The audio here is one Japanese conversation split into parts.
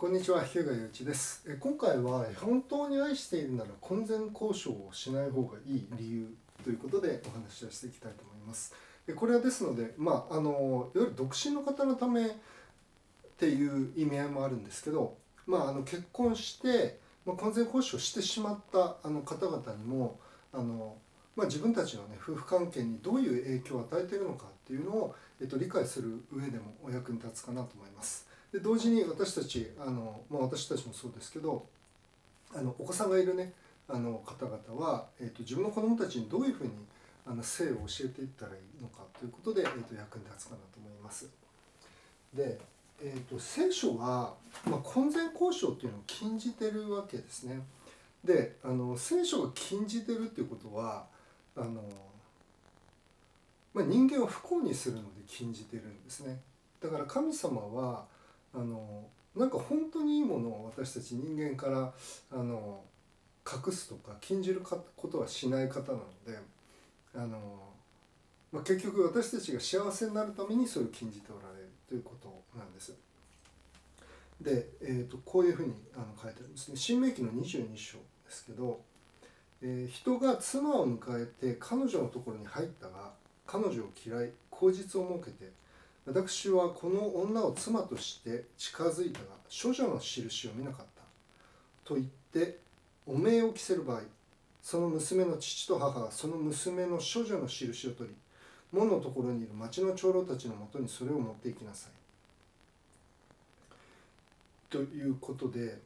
こんにちは、日向祐一です。今回は本当に愛しているなら婚前交渉をしない方がいい理由ということでお話をしていきたいと思います。これはですので、いわゆる独身の方のためっていう意味合いもあるんですけど、結婚して、婚前交渉してしまった方々にも自分たちの、夫婦関係にどういう影響を与えているのかっていうのを、理解する上でもお役に立つかなと思います。で同時に私たちもそうですけど、お子さんがいる、方々は、自分の子どもたちにどういうふうに性を教えていったらいいのかということで、役に立つかなと思います。で、聖書は、婚前交渉というのを禁じてるわけですね。で聖書が禁じてるということは人間を不幸にするので禁じてるんですね。だから神様はなんか本当にいいものを私たち人間から隠すとか禁じることはしない方なので結局私たちが幸せになるためにそれを禁じておられるということなんです。でこういうふうに書いてあるんですね。申命記の22章ですけど、人が妻を迎えて彼女のところに入ったが彼女を嫌い口実を設けて、私はこの女を妻として近づいたが処女の印を見なかったと言って汚名を着せる場合、その娘の父と母がその娘の処女の印を取り、門のところにいる町の長老たちのもとにそれを持って行きなさいということで、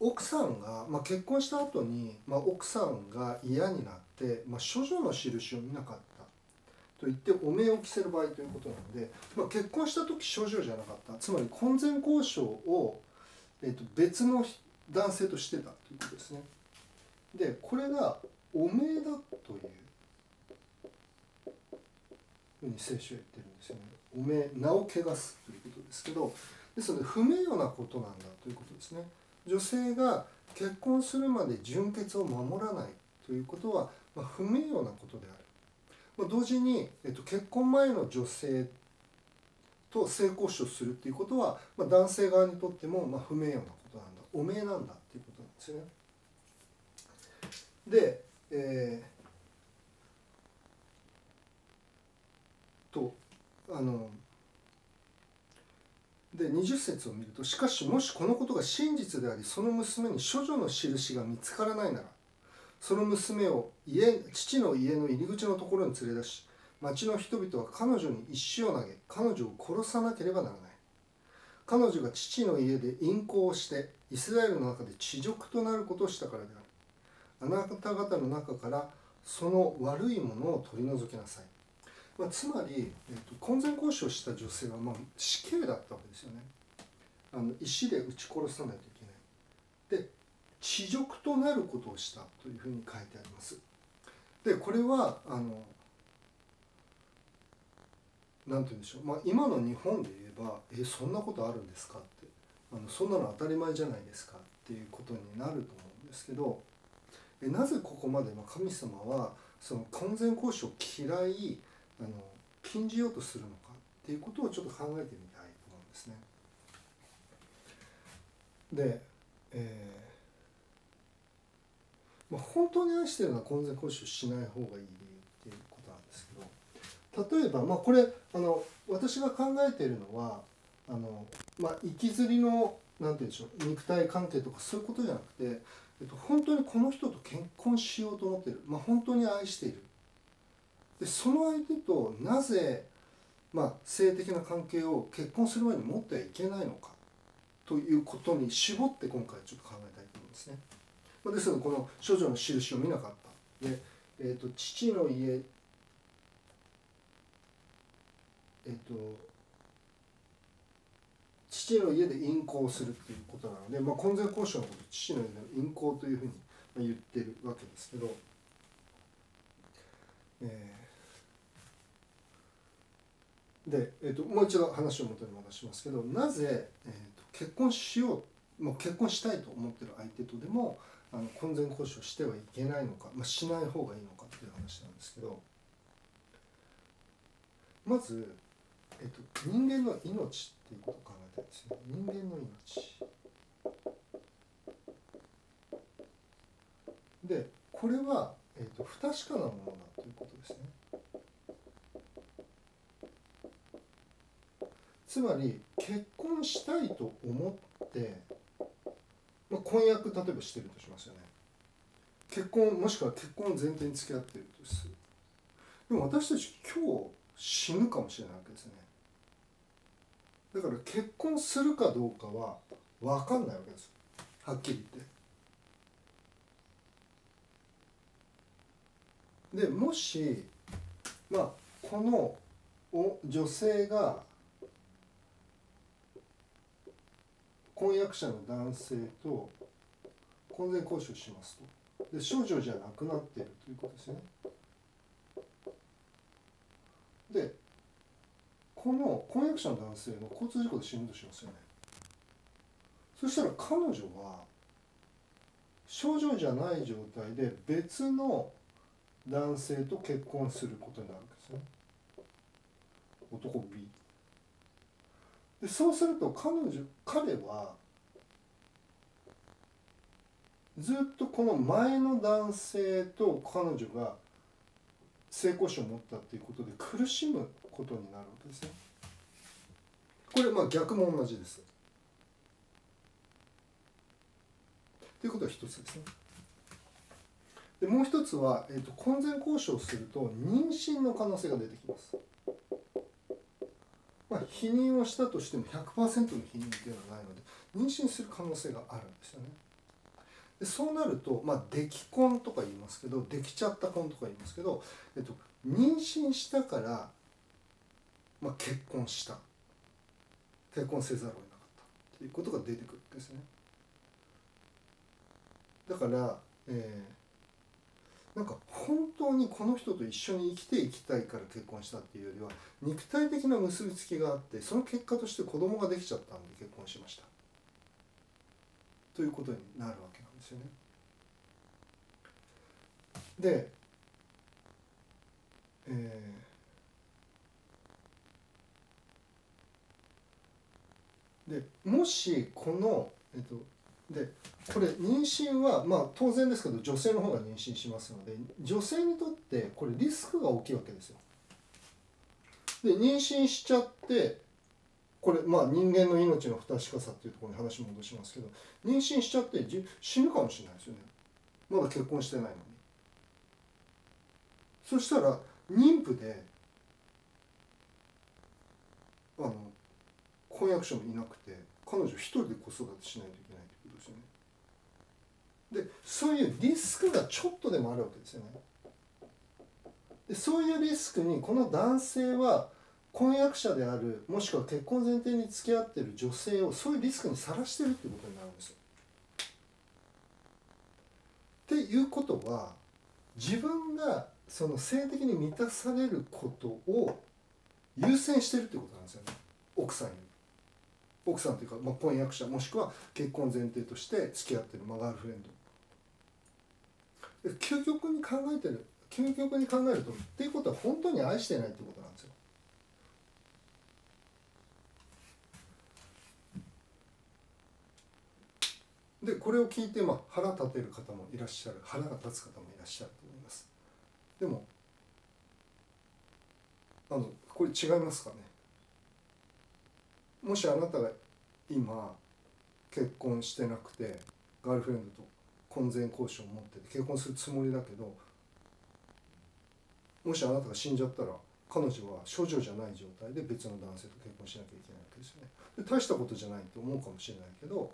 奥さんが、結婚した後に、奥さんが嫌になって、処女の印を見なかったと言って汚名を着せる場合ということなので、結婚した時処女じゃなかった、つまり婚前交渉を、別の男性としてたということですね。でこれが汚名だというふうに聖書は言ってるんですよね。汚名、名を汚すということですけど、ですので不名誉なことなんだということですね。女性が結婚するまで純潔を守らないということは、不名誉なことである。同時に、結婚前の女性と性交渉するということは、男性側にとっても、不名誉なことなんだ、汚名なんだということなんですよね。で、20節を見ると、しかしもしこのことが真実であり、その娘に処女の印が見つからないなら、その娘を父の家の入り口のところに連れ出し、町の人々は彼女に石を投げ、彼女を殺さなければならない。彼女が父の家で淫行をして、イスラエルの中で恥辱となることをしたからである。あなた方の中からその悪いものを取り除きなさい。つまり、婚前交渉した女性は、死刑だったわけですよね。石で撃ち殺さないといけない。で、恥辱となることをしたというふうに書いてあります。で、これは、なんて言うんでしょう、今の日本で言えば、そんなことあるんですかって、そんなの当たり前じゃないですかっていうことになると思うんですけど、なぜここまで、神様は、その婚前交渉を嫌い、禁じようとするのかっていうことをちょっと考えてみたいと思うんですね。で、本当に愛してるのは婚前交渉しない方がいい理由っていうことなんですけど、例えば、これ私が考えているのは行きずりのなんて言うんでしょう、肉体関係とかそういうことじゃなくて、本当にこの人と結婚しようと思っている、本当に愛している。でその相手となぜ、性的な関係を結婚する前に持ってはいけないのかということに絞って今回ちょっと考えたいと思うんですね。ですのでこの処女の印を見なかった。で、父の家、父の家で淫行をするということなので、婚前交渉のことを父の家で淫行というふうに言ってるわけですけど、で、もう一度話を元に戻しますけど、なぜ、結婚しよう、結婚したいと思っている相手とでも婚前交渉してはいけないのか、しない方がいいのかっていう話なんですけど、まず、人間の命っていうことを考えたいんですよ。人間の命で、これは、不確かなものだということですね。つまり結婚したいと思って、まあ、婚約例えばしてるとしますよね。結婚もしくは結婚を前提に付き合ってるとする。でも私たち今日死ぬかもしれないわけですね。だから結婚するかどうかは分かんないわけです。はっきり言って。でもし、まあ、この女性が婚約者の男性と婚前交渉しますと。で少女じゃなくなっているということですね。でこの婚約者の男性の交通事故で死ぬとしますよね。そしたら彼女は少女じゃない状態で別の男性と結婚することになるんですね。男 B で、そうすると彼はずっとこの前の男性と彼女が性交渉を持ったっていうことで苦しむことになるわけですね。これまあ逆も同じです。ということは一つですね。でもう一つは、婚前交渉をすると妊娠の可能性が出てきます。まあ、避妊をしたとしても 100% の避妊ではないので妊娠する可能性があるんですよね。でそうなると、まあ、でき婚とか言いますけど、できちゃった婚とか言いますけど、妊娠したから、まあ、結婚した。結婚せざるを得なかったということが出てくるんですね。だから、なんか本当にこの人と一緒に生きていきたいから結婚したっていうよりは肉体的な結びつきがあってその結果として子供ができちゃったんで結婚しましたということになるわけなんですよね。で、もしこのでこれ妊娠はまあ当然ですけど女性の方が妊娠しますので女性にとってこれリスクが大きいわけですよ。で妊娠しちゃってこれまあ人間の命の不確かさっていうところに話戻しますけど妊娠しちゃって死ぬかもしれないですよね。まだ結婚してないのに。そしたら妊婦で婚約者もいなくて彼女一人で子育てしないといけないということですよね。でそういうリスクがちょっとでもあるわけですよね。でそういうリスクにこの男性は婚約者であるもしくは結婚前提に付き合ってる女性をそういうリスクにさらしてるっていうことになるんですよ。っていうことは自分がその性的に満たされることを優先してるっていうことなんですよね。奥さんというか、まあ、婚約者もしくは結婚前提として付き合ってる、まあ、ガールフレンド。究極に考えるとっていうことは本当に愛してないってことなんですよ。でこれを聞いて、まあ、腹立てる方もいらっしゃる腹が立つ方もいらっしゃると思います。でもこれ違いますかね。もしあなたが今結婚してなくてガールフレンドと婚前交渉を持ってて結婚するつもりだけどもしあなたが死んじゃったら彼女は少女じゃない状態で別の男性と結婚しなきゃいけないわけですよね。で大したことじゃないと思うかもしれないけど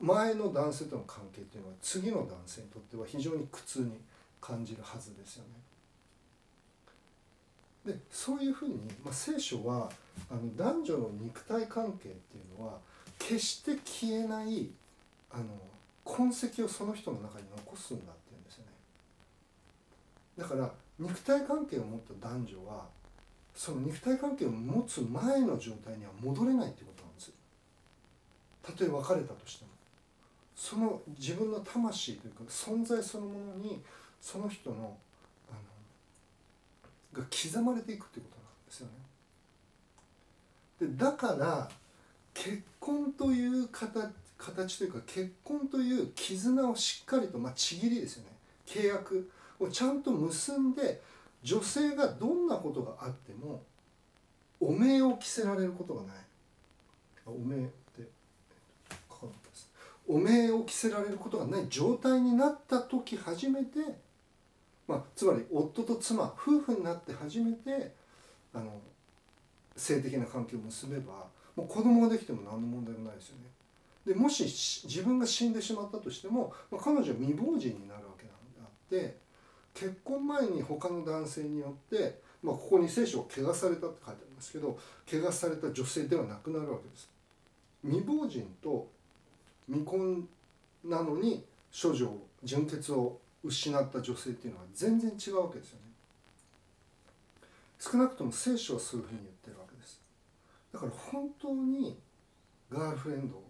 前の男性との関係というのは次の男性にとっては非常に苦痛に感じるはずですよね。でそういうふうに、まあ、聖書は男女の肉体関係っていうのは決して消えない痕跡をその人の中に残すんだっていうんですよね。だから肉体関係を持った男女はその肉体関係を持つ前の状態には戻れないってことなんですよ。たとえ別れたとしてもその自分の魂というか存在そのものにその人のが刻まれていくってことなんですよね。だから結婚という形というか、結婚という絆をしっかりと、ちぎりですよね、契約をちゃんと結んで、女性がどんなことがあっても汚名を着せられることがない。汚名って書かなかったです。汚名を着せられることがない状態になった時初めて、つまり夫と妻夫婦になって初めて性的な関係を結べば、もう子供ができても何の問題もないですよね。でもし自分が死んでしまったとしても、彼女は未亡人になるわけなんであって、結婚前に他の男性によって、ここに聖書を汚されたって書いてありますけど、汚された女性ではなくなるわけです。未亡人と未婚なのに処女を純血を失った女性っていうのは全然違うわけですよね。少なくとも聖書はそういうふうに言ってるわけです。だから本当にガールフレンド、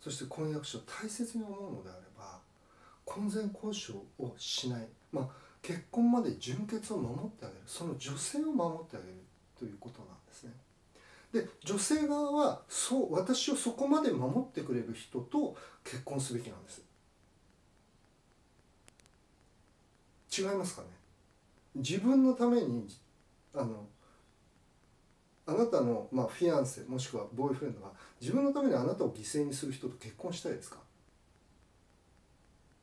そして婚約者を大切に思うのであれば、婚前交渉をしない、結婚まで純血を守ってあげる、その女性を守ってあげるということなんですね。で、女性側はそう私をそこまで守ってくれる人と結婚すべきなんです。違いますかね。自分のためにあなたの、フィアンセもしくはボーイフレンドが自分のためにあなたを犠牲にする人と結婚したいですか？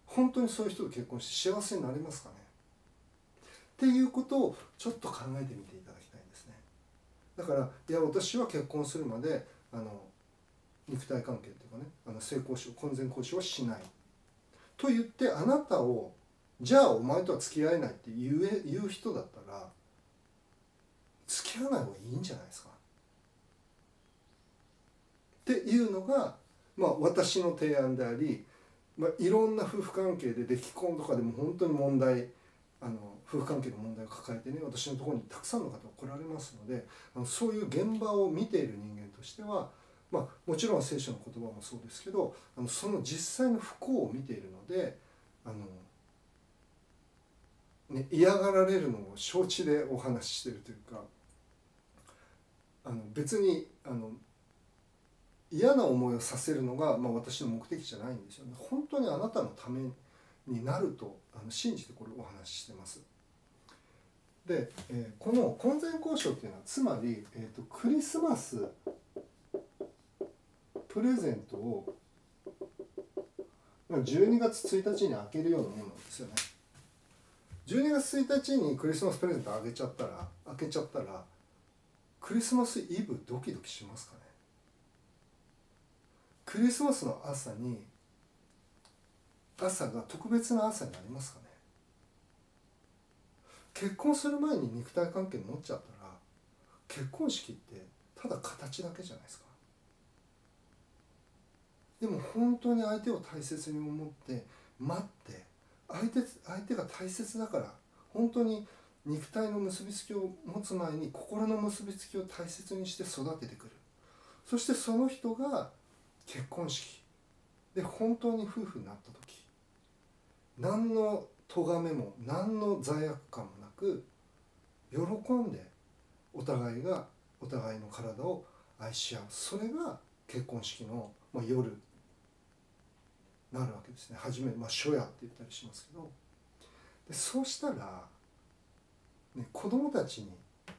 本当にそういう人と結婚して幸せになりますかね？っていうことをちょっと考えてみていただきたいんですね。だから私は結婚するまで肉体関係というかね、性交渉、婚前交渉はしないと言って、あなたをじゃあお前とは付き合えないって言う人だったら付き合わない方がいいんじゃないですかっていうのが、私の提案であり、いろんな夫婦関係で、出来婚とかでも本当に問題、夫婦関係の問題を抱えてね、私のところにたくさんの方が来られますので、そういう現場を見ている人間としては、もちろん聖書の言葉もそうですけど、その実際の不幸を見ているので、嫌がられるのを承知でお話ししているというか、別に嫌な思いをさせるのが、私の目的じゃないんですよね。本当にあなたのためになると信じてこれをお話ししてます。で、この婚前交渉っていうのは、つまり、クリスマスプレゼントを12月1日に開けるようなものなんですよね。12月1日にクリスマスプレゼント開けちゃったらクリスマスイブドキドキしますかね。クリスマスの朝が特別な朝になりますかね。結婚する前に肉体関係持っちゃったら、結婚式ってただ形だけじゃないですか。でも本当に相手を大切に思って待って、相手が大切だから、本当に肉体の結びつきを持つ前に心の結びつきを大切にして育ててくる。そしてその人が結婚式で本当に夫婦になった時、何の咎めも何の罪悪感もなく、喜んでお互いの体を愛し合う。それが結婚式の夜なるわけですね。初め初夜って言ったりしますけど、でそうしたら、子供たちに、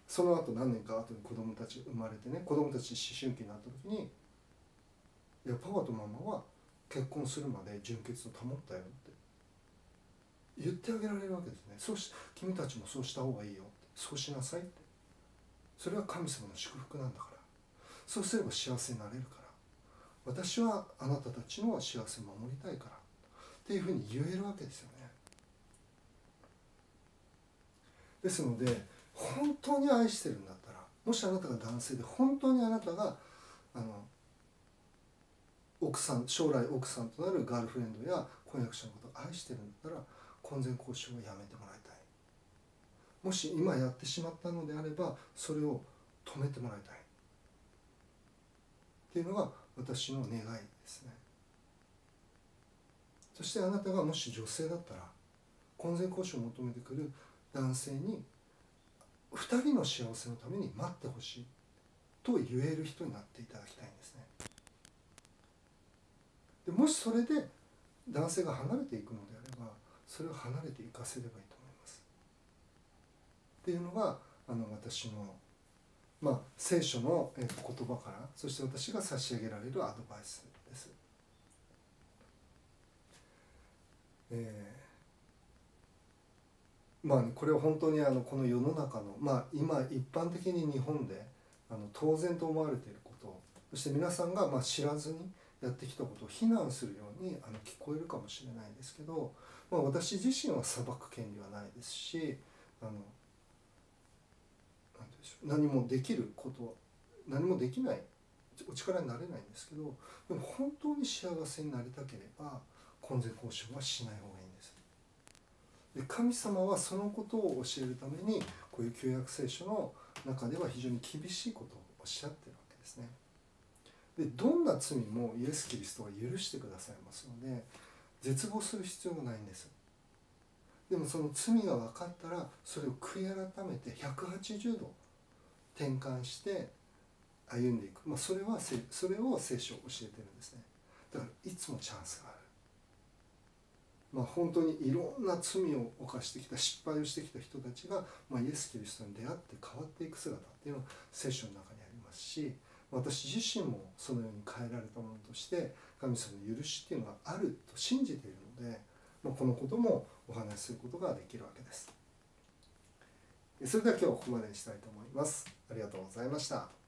その後何年か後に子供たち生まれてね、子供たち思春期になった時に、いやパパとママは結婚するまで純血を保ったよって言ってあげられるわけですね。君たちもそうした方がいいよって、そうしなさいって、それは神様の祝福なんだから、そうすれば幸せになれるから、私はあなたたちの幸せを守りたいからっていうふうに言えるわけですよね。ですので、本当に愛してるんだったら、もしあなたが男性で本当にあなたが将来奥さんとなるガールフレンドや婚約者のことを愛してるんだったら、婚前交渉をやめてもらいたい。もし今やってしまったのであれば、それを止めてもらいたいっていうのが私の願いですね。そしてあなたがもし女性だったら、婚前交渉を求めてくる男性に2人の幸せのために待ってほしいとと言える人になっていただきたいんですね。でもしそれで男性が離れていくのであれば、それを離れていかせればいいと思います。っていうのが私の、聖書の言葉から、そして私が差し上げられるアドバイスです。これは本当にこの世の中の、今一般的に日本で当然と思われていること、そして皆さんが知らずにやってきたことを非難するように聞こえるかもしれないですけど、私自身は裁く権利はないですし、何もできること、何もできない、お力になれないんですけど、でも本当に幸せになりたければ婚前交渉はしない方がいいんです。で、神様はそのことを教えるために、こういう旧約聖書の中では非常に厳しいことをおっしゃってるわけですね。で、どんな罪もイエス・キリストは許してくださいますので、絶望する必要がないんです。でもその罪が分かったら、それを悔い改めて180度転換して歩んでいく、それを聖書を教えてるんですね。だからいつもチャンスがある。本当にいろんな罪を犯してきた、失敗をしてきた人たちが、イエス・キリストに出会って変わっていく姿っていうのは聖書の中にありますし、私自身もそのように変えられたものとして、神様の許しっていうのがあると信じているので、このこともお話しすることができるわけです。それでは今日はここまでにしたいと思います。ありがとうございました。